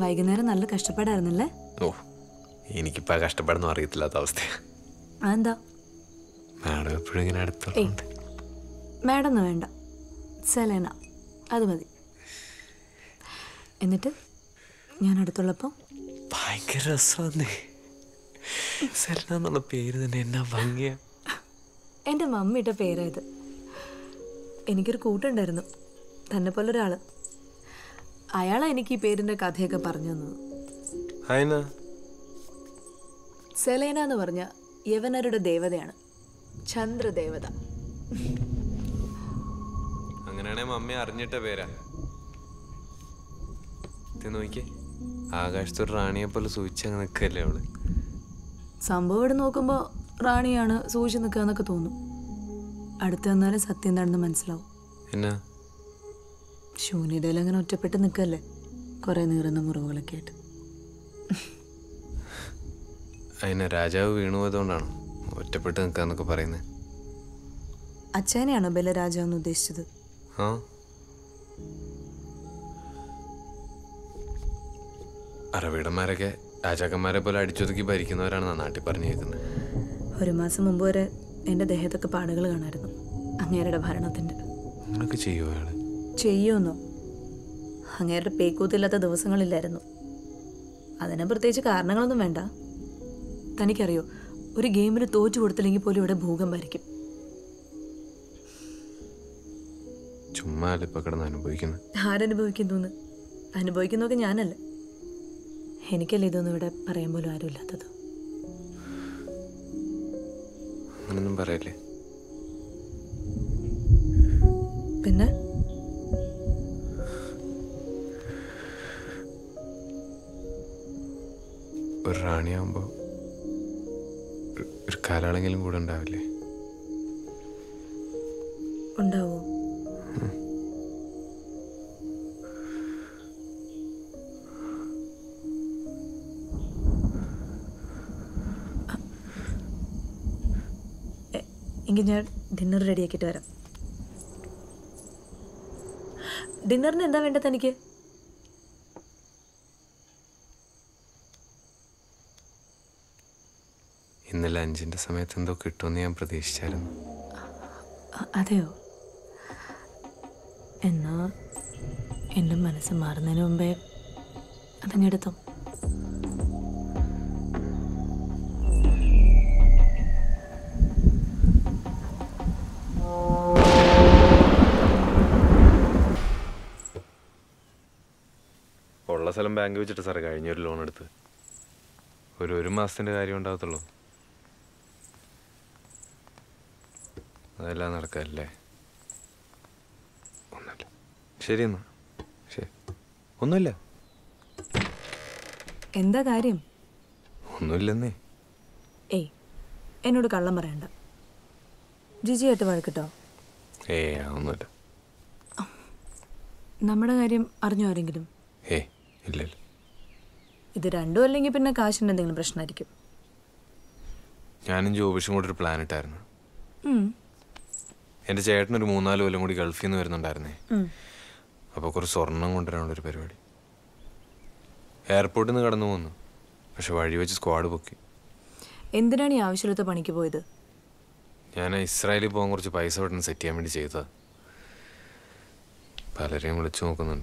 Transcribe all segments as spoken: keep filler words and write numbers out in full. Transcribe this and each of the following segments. വൈകുന്നേരം നല്ല കഷ്ടപ്പാടായിരുന്നല്ലേ? ഓ, എനിക്കിപ്പോ കഷ്ടപ്പാടൊന്നും അറിയത്തില്ലാത്ത അവസ്ഥ. അതെന്താ? മാഡം എപ്പോഴും ഇങ്ങനെ അടുത്തുണ്ട്. മാഡം ഒന്നും വേണ്ട, സെലേന അത് മതി. എന്നിട്ട് ഞാൻ അടുത്തുള്ളപ്പോ ഭയങ്കര രസമാന്നേ. സെലേന എന്നുള്ള പേര് തന്നെ എന്നാ ഭംഗിയാ. എൻ്റെ മമ്മിയുടെ പേരായത്. എനിക്കൊരു കൂട്ടുണ്ടായിരുന്നു, തന്നെ പോലെ ഒരാള്. അയാളാ എനിക്ക് ഈ പേരിന്റെ കഥയൊക്കെ പറഞ്ഞു തന്നത്. സെലേന എന്ന് പറഞ്ഞ യവനരുടെ ദേവതയാണ്, ചന്ദ്രദേവത. അങ്ങനെയാണെ മമ്മി അറിഞ്ഞിട്ട പേരാ. നോക്കി ആകാശത്തൊരു റാണിയെ പോലെ സൂചിച്ചങ്ങ് നിൽക്കല്ലേ അവള്. സംഭവം ഇവിടെ നോക്കുമ്പോ റാണിയാണ് സൂചി നിൽക്കാന്നൊക്കെ തോന്നും. അടുത്ത് വന്നാലും സത്യം എന്താണെന്ന് മനസ്സിലാവും. എന്നാ ശൂന്യതയിൽ അങ്ങനെ ഒറ്റപ്പെട്ട് നിൽക്കല്ലേ, കുറെ നീറുന്ന മുറിവുകളൊക്കെ ആയിട്ട്. അതിനെ രാജാവ് വീണു പോയതുകൊണ്ടാണ് ഒറ്റപ്പെട്ട് നിൽക്കാന്നൊക്കെ പറയുന്നത്. അച്ഛനെയാണോ ബല രാജാവെന്ന് ഉദ്ദേശിച്ചത്? ആ, അറബിടന്മാരൊക്കെ രാജാക്കന്മാരെ പോലെ അടിച്ചൊതുക്കി ഭരിക്കുന്നവരാണെന്നാ നാട്ടിൽ പറഞ്ഞേക്കുന്നത്. ഒരു മാസം മുമ്പ് വരെ എൻ്റെ ദേഹത്തൊക്കെ പാടുകൾ കാണായിരുന്നു അങ്ങേരുടെ ഭരണത്തിൻ്റെ. അങ്ങനൊക്കെ ചെയ്യുമോ അയാൾ? ചെയ്യുമെന്നോ? അങ്ങേരുടെ പേക്കൂത്തില്ലാത്ത ദിവസങ്ങളില്ലായിരുന്നു. അതിന് പ്രത്യേകിച്ച് കാരണങ്ങളൊന്നും വേണ്ട. തനിക്കറിയോ, ഒരു ഗെയിമിൽ തോറ്റു കൊടുത്തില്ലെങ്കിൽ പോലും ഇവിടെ ഭൂകമ്പായിരിക്കും. ആരനുഭവിക്കുന്നു? അനുഭവിക്കുന്നൊക്കെ ഞാനല്ല, എനിക്കല്ലേ ഇതൊന്നും ഇവിടെ പറയാൻ പോലും ആരും ഇല്ലാത്തത്. പിന്നെ ഒരു റാണിയാകുമ്പോൾ ഒരു കാലാളെങ്കിലും കൂടെ ഉണ്ടാവില്ലേ? ഉണ്ടാവോ? എങ്കിൽ ഞാൻ ഡിന്നർ റെഡിയാക്കിയിട്ട് വരാം. ഡിന്നറിന് എന്താ വേണ്ടത് തനിക്ക്? ഇന്നലെ അഞ്ചിൻ്റെ സമയത്ത് എന്തോ കിട്ടുമെന്ന് ഞാൻ പ്രതീക്ഷിച്ചായിരുന്നു. അതെയോ? എന്നാ എൻ്റെ മനസ്സ് മാറുന്നതിന് മുമ്പേ അതങ്ങെടുത്തോ. ഉള്ള സ്ഥലം ബാങ്ക് വെച്ചിട്ട് സാർ കഴിഞ്ഞൊരു ലോൺ എടുത്ത് ഒരു ഒരു മാസത്തിൻ്റെ കാര്യം ഉണ്ടാകത്തുള്ളൂ. അതെല്ലാം നടക്കല്ലേ? ഒന്നുമില്ല. ശരി എന്നാ. ശരി. ഒന്നുമില്ല. എന്താ കാര്യം? ഒന്നുമില്ലെന്നേ. ഏയ്, എന്നോട് കള്ളം പറയണ്ട. ജിജിയായിട്ട് വഴക്കിട്ടോ? ഏയ് ഒന്നുമില്ല. നമ്മുടെ കാര്യം അറിഞ്ഞോ ആരെങ്കിലും? ഏയ് ഇല്ല. ഇത് രണ്ടും അല്ലെങ്കിൽ പിന്നെ കാശിൻ്റെ എന്തെങ്കിലും പ്രശ്നമായിരിക്കും. ഞാനും ജോബിഷും കൂടെ ഒരു പ്ലാൻ ഇട്ടായിരുന്നു. എൻ്റെ ചേട്ടനൊരു മൂന്നാല് കൊല്ലം കൂടി ഗൾഫിൽ നിന്ന് വരുന്നുണ്ടായിരുന്നേ. അപ്പോൾ കുറച്ച് സ്വർണം കൊണ്ടുവരാനുള്ള ഒരു പരിപാടി. airport in the garden. I should have a squad book. In the Nani, I should have the panic boy. Yana Israeli Pongo to buy certain Setiamidicata. Palarium Luchokan.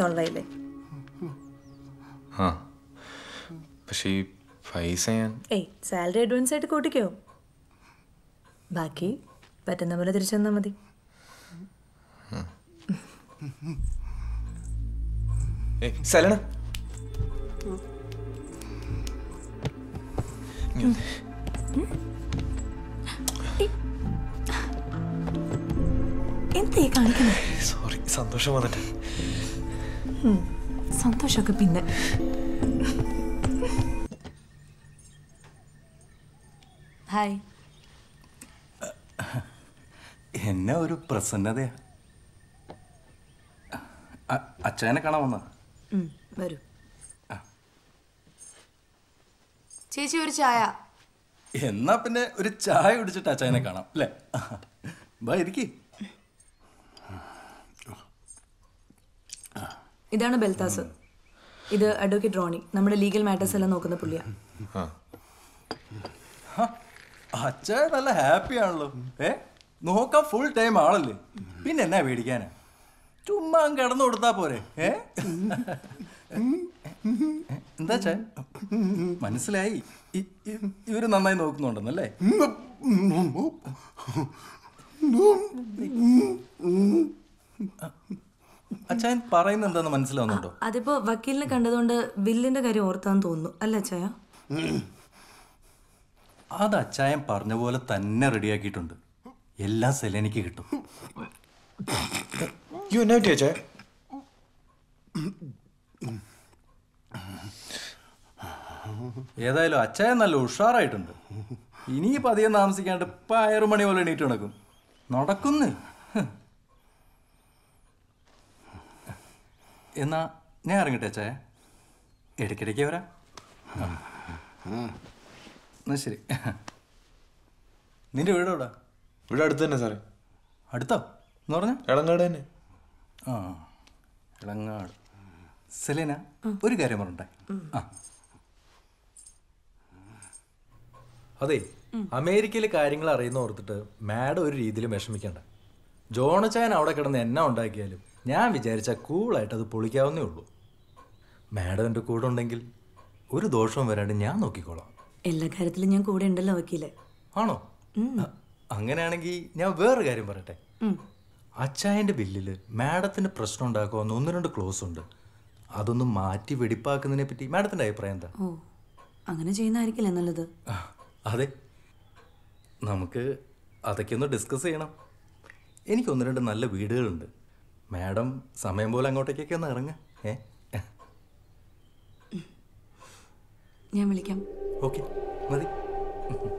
Online. Huh? But she pays and eight salary don't say to go to you. Baki, but another tradition. Namadi. Hey, Selena. Hmm. Sorry, Santosha wanted Hmm. Santosha could be there. Hi. Another person there. A China canona. Hm, very. Chichi Richaya. Enough in a rich child to touch China canna. Bye, Ricky. This is Belta, sir. This is Advocate Ronnie. We are legal matters. We are happy. We are full time. We are happy. We are happy. Achan Parain and the Manslano. Adipo Vakil Kandadonda, Bill in the Gary Ortan Tono, Alachaya. Ada Chayam Parnevola Taneredia Kitund. Yella Seleni Kito. You know, dear Jay. Yadailo Achana Lushar I don't. Inipa the Namsik and a pyromaniola Nitonago. Not a kunni. Enna nerangite cha edikidike vara na seri ninde veedu oda veedu aduthu thana sare adutho nu parna elangadu thane aa elangadu Selena oru karyam parunde aa adey Amerikayile karyangal ariyana orthittu madam oru reethiyil meshmikanda John Chan avada kidanna enna undakiyalum I was cool at the police. I was madam to court on Dangle. What a dorsum were at Yanokicola. Ella Carathlinian could end a lovekile. Honor Angananagi never got him at a child bill, madder than a preston daco, none under close under. Adon the Marty Vidipark and the Nepiti, madder than I prenda. Oh, Anganajina kill another. Are they Namke? Are they cannot discuss enough? Any conrad and all a weeder. Madam, some people are going to take a look at you. Okay, Mother.